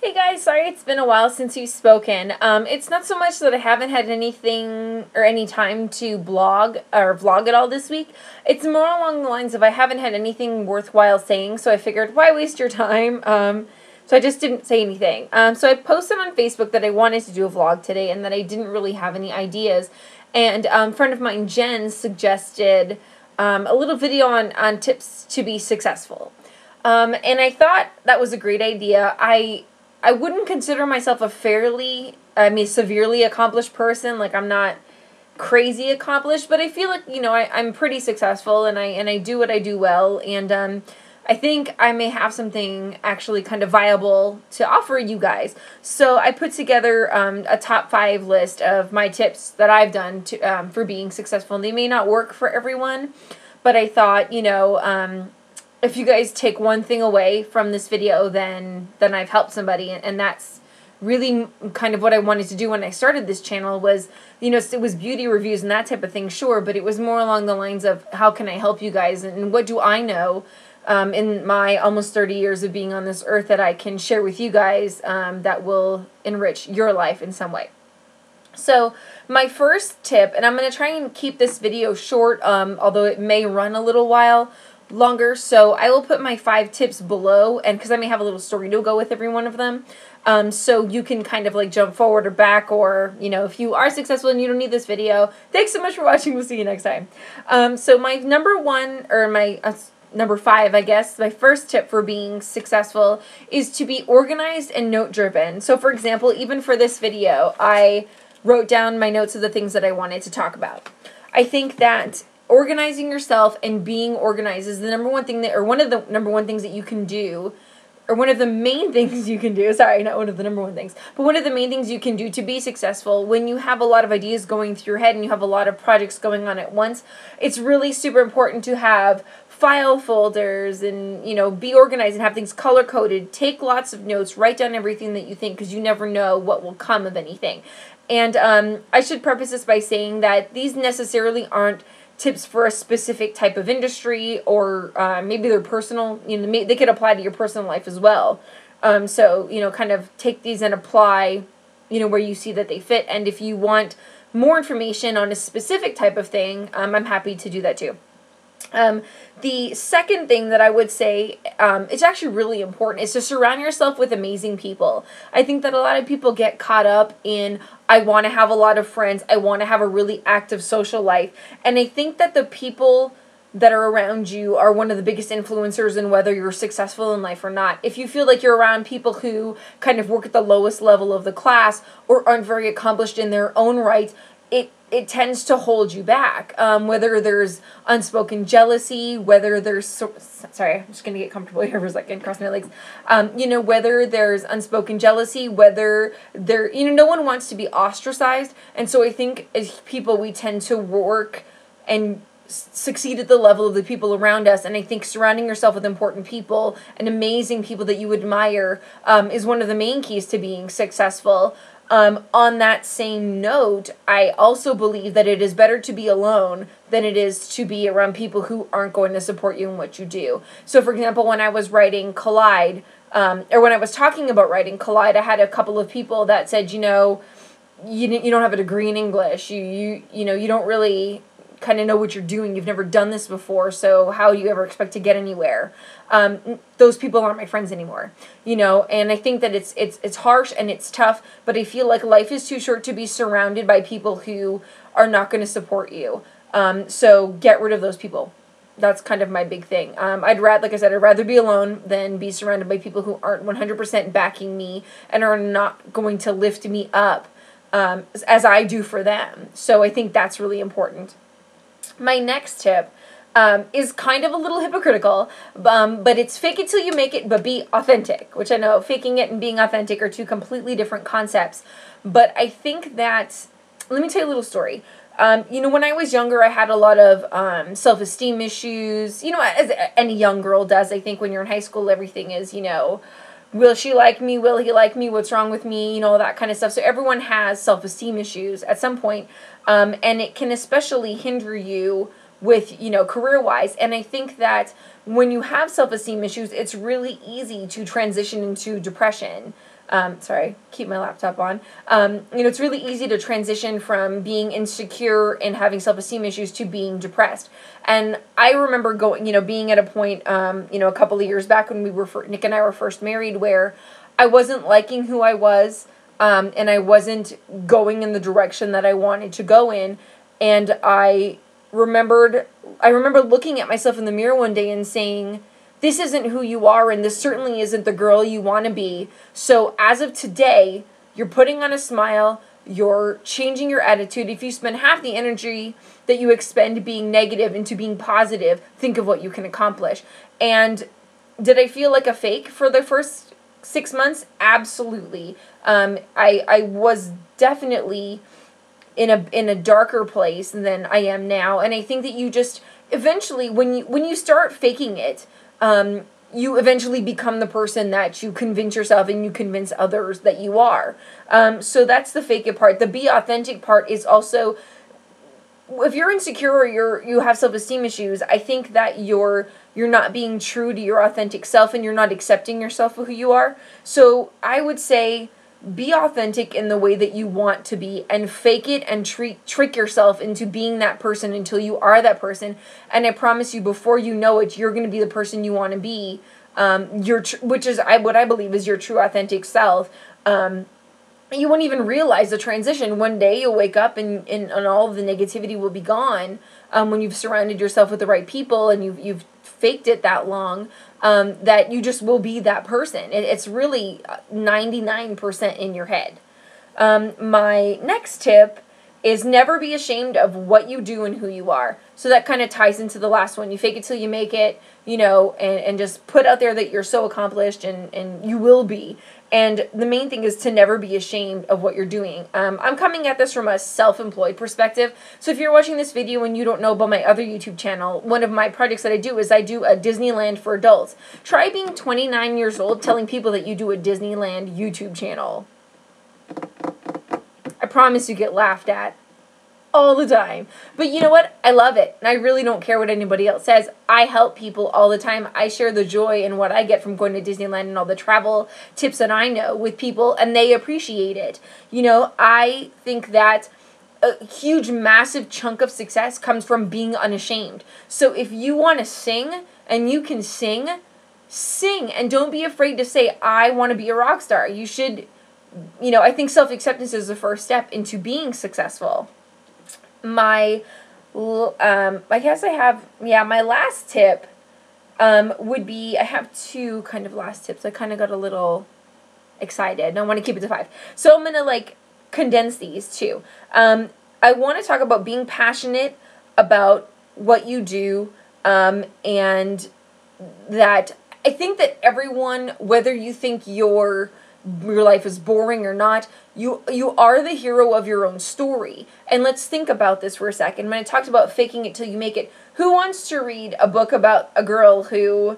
Hey guys, sorry it's been a while since you've spoken. It's not so much that I haven't had anything or any time to blog or vlog at all this week. It's more along the lines of I haven't had anything worthwhile saying, so I figured why waste your time? So I just didn't say anything. So I posted on Facebook that I wanted to do a vlog today and that I didn't really have any ideas. And a friend of mine, Jen, suggested a little video on tips to be successful. And I thought that was a great idea. I wouldn't consider myself a severely accomplished person. Like, I'm not crazy accomplished, but I feel like, you know, I'm pretty successful and I do what I do well. And I think I may have something actually kind of viable to offer you guys. So I put together a top 5 list of my tips that I've done to, for being successful. And they may not work for everyone, but I thought, you know, if you guys take one thing away from this video, then I've helped somebody, and that's really kind of what I wanted to do when I started this channel was, you know, it was beauty reviews and that type of thing, sure, but it was more along the lines of how can I help you guys, and what do I know in my almost 30 years of being on this earth that I can share with you guys that will enrich your life in some way. So my first tip, and I'm going to try and keep this video short, although it may run a little while longer, so I will put my 5 tips below, and because I may have a little story to go with every one of them, so you can kind of like jump forward or back, or, you know, if you are successful and you don't need this video, thanks so much for watching, we'll see you next time. So my number 5, I guess, my first tip for being successful is to be organized and note driven. So for example, even for this video, I wrote down my notes of the things that I wanted to talk about. I think that organizing yourself and being organized is the number one thing that, or one of the number one things that you can do, or one of the main things you can do, sorry, not one of the number one things, but one of the main things you can do to be successful when you have a lot of ideas going through your head and you have a lot of projects going on at once. It's really super important to have file folders and, you know, be organized and have things color-coded. Take lots of notes, write down everything that you think, because you never know what will come of anything. And I should preface this by saying that these necessarily aren't tips for a specific type of industry, or maybe they're personal, you know, they could apply to your personal life as well. So, you know, kind of take these and apply, you know, where you see that they fit. And if you want more information on a specific type of thing, I'm happy to do that too. The second thing that I would say, it's actually really important, is to surround yourself with amazing people. I think that a lot of people get caught up in, I want to have a lot of friends, I want to have a really active social life, and I think that the people that are around you are one of the biggest influencers in whether you're successful in life or not. If you feel like you're around people who kind of work at the lowest level of the class or aren't very accomplished in their own right, it tends to hold you back, whether there's unspoken jealousy, whether there's, sorry, I'm just going to get comfortable here for a second, cross my legs, you know, whether there's unspoken jealousy, whether there, you know, no one wants to be ostracized, and so I think as people we tend to work and succeed at the level of the people around us, and I think surrounding yourself with important people and amazing people that you admire is one of the main keys to being successful. On that same note, I also believe that it is better to be alone than it is to be around people who aren't going to support you in what you do. So, for example, when I was writing Collide, or when I was talking about writing Collide, I had a couple of people that said, you know, you don't have a degree in English, you know, you don't really kind of know what you're doing, you've never done this before, so how do you ever expect to get anywhere? Those people aren't my friends anymore, you know, and I think that it's harsh and it's tough, but I feel like life is too short to be surrounded by people who are not going to support you, so get rid of those people. That's kind of my big thing. I'd rather be alone than be surrounded by people who aren't 100% backing me and are not going to lift me up as I do for them, so I think that's really important. My next tip is kind of a little hypocritical, but it's fake it till you make it, but be authentic, which I know faking it and being authentic are two completely different concepts, but I think that, let me tell you a little story. You know, when I was younger, I had a lot of self-esteem issues, you know, as any young girl does. I think when you're in high school, everything is, you know, will she like me, will he like me, what's wrong with me, you know, all that kind of stuff. So everyone has self-esteem issues at some point, and it can especially hinder you with, you know, career-wise. And I think that when you have self-esteem issues, it's really easy to transition into depression. Sorry, keep my laptop on. You know, it's really easy to transition from being insecure and having self-esteem issues to being depressed. And I remember going, you know, being at a point, you know, a couple of years back when we were, Nick and I were first married, where I wasn't liking who I was, and I wasn't going in the direction that I wanted to go in. And I remember looking at myself in the mirror one day and saying, this isn't who you are, and this certainly isn't the girl you want to be. So as of today, you're putting on a smile, you're changing your attitude. If you spend half the energy that you expend being negative into being positive, think of what you can accomplish. And did I feel like a fake for the first 6 months? Absolutely. I was definitely in a darker place than I am now. And I think that you just eventually, when you start faking it, you eventually become the person that you convince yourself and you convince others that you are. So that's the fake it part. The be authentic part is also, if you're insecure or you have self-esteem issues, I think that you're not being true to your authentic self and you're not accepting yourself for who you are. So I would say be authentic in the way that you want to be, and fake it and trick yourself into being that person until you are that person. And I promise you, before you know it, you're going to be the person you want to be, which is what I believe is your true authentic self. You won't even realize the transition. One day you'll wake up and all of the negativity will be gone when you've surrounded yourself with the right people and you've faked it that long, that you just will be that person. It's really 99% in your head. My next tip is never be ashamed of what you do and who you are. So that kind of ties into the last one. You fake it till you make it, you know, and just put out there that you're so accomplished and you will be. And the main thing is to never be ashamed of what you're doing. I'm coming at this from a self-employed perspective. So if you're watching this video and you don't know about my other YouTube channel, one of my projects that I do is I do a Disneyland for adults. Try being 29 years old telling people that you do a Disneyland YouTube channel. I promise you get laughed at all the time. But you know what? I love it. And I really don't care what anybody else says. I help people all the time. I share the joy and what I get from going to Disneyland and all the travel tips that I know with people, and they appreciate it. You know, I think that a huge, massive chunk of success comes from being unashamed. So if you want to sing and you can sing, sing. And don't be afraid to say, I want to be a rock star. You should, you know, I think self-acceptance is the first step into being successful. My last tip would be, I have two kind of last tips. I kind of got a little excited and I want to keep it to 5. So I'm going to like condense these two. I want to talk about being passionate about what you do, and that I think that everyone, whether you think your life is boring or not, you are the hero of your own story. And let's think about this for a second. When I talked about faking it till you make it, who wants to read a book about a girl who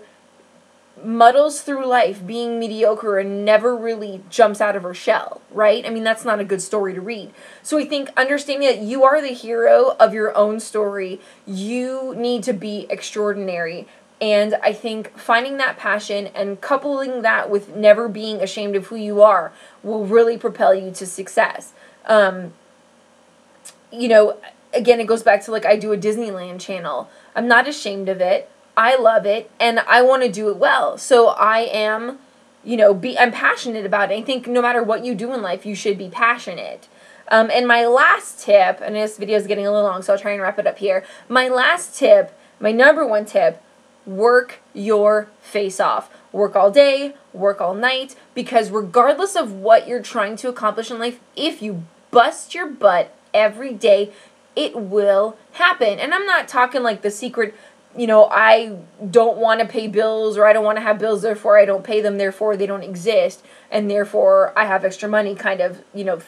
muddles through life being mediocre and never really jumps out of her shell, right? I mean, that's not a good story to read. So I think understanding that you are the hero of your own story, you need to be extraordinary. And I think finding that passion and coupling that with never being ashamed of who you are will really propel you to success. You know, again, it goes back to like I do a Disneyland channel. I'm not ashamed of it. I love it, and I want to do it well. So I am, you know, I'm passionate about it. I think no matter what you do in life, you should be passionate. And my last tip, and this video is getting a little long, so I'll try and wrap it up here. My last tip, my number one tip, work your face off. Work all day, work all night, because regardless of what you're trying to accomplish in life, if you bust your butt every day, it will happen. And I'm not talking like The Secret, you know, I don't want to pay bills, or I don't want to have bills, therefore I don't pay them, therefore they don't exist, and therefore I have extra money kind of, you know,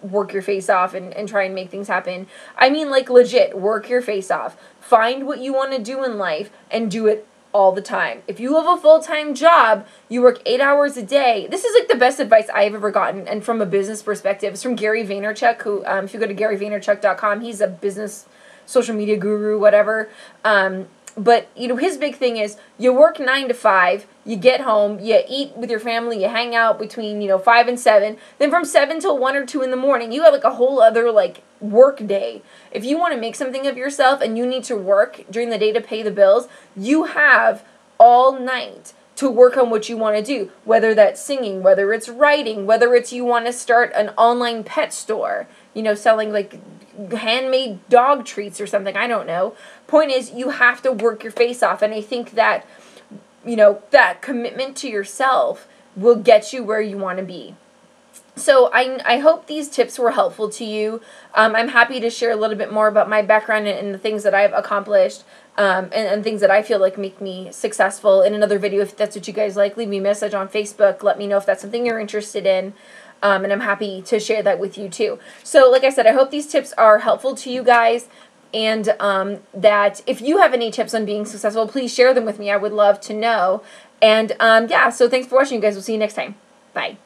work your face off and try and make things happen. I mean, like, legit, work your face off. Find what you want to do in life and do it all the time. If you have a full-time job, you work 8 hours a day. This is like the best advice I've ever gotten, and from a business perspective. It's from Gary Vaynerchuk, who, if you go to GaryVaynerchuk.com, he's a business social media guru, whatever. But, you know, his big thing is you work 9 to 5, you get home, you eat with your family, you hang out between, you know, 5 and 7. Then from 7 till 1 or 2 in the morning, you have like a whole other like work day. If you want to make something of yourself and you need to work during the day to pay the bills, you have all night to work on what you want to do, whether that's singing, whether it's writing, whether it's you want to start an online pet store, you know, selling like handmade dog treats or something, I don't know. Point is, you have to work your face off, and I think that, you know, that commitment to yourself will get you where you want to be. So I hope these tips were helpful to you. I'm happy to share a little bit more about my background and the things that I've accomplished and things that I feel like make me successful in another video. If that's what you guys like, leave me a message on Facebook. Let me know if that's something you're interested in. And I'm happy to share that with you too. So like I said, I hope these tips are helpful to you guys. And that if you have any tips on being successful, please share them with me. I would love to know. And yeah, so thanks for watching, you guys. We'll see you next time. Bye.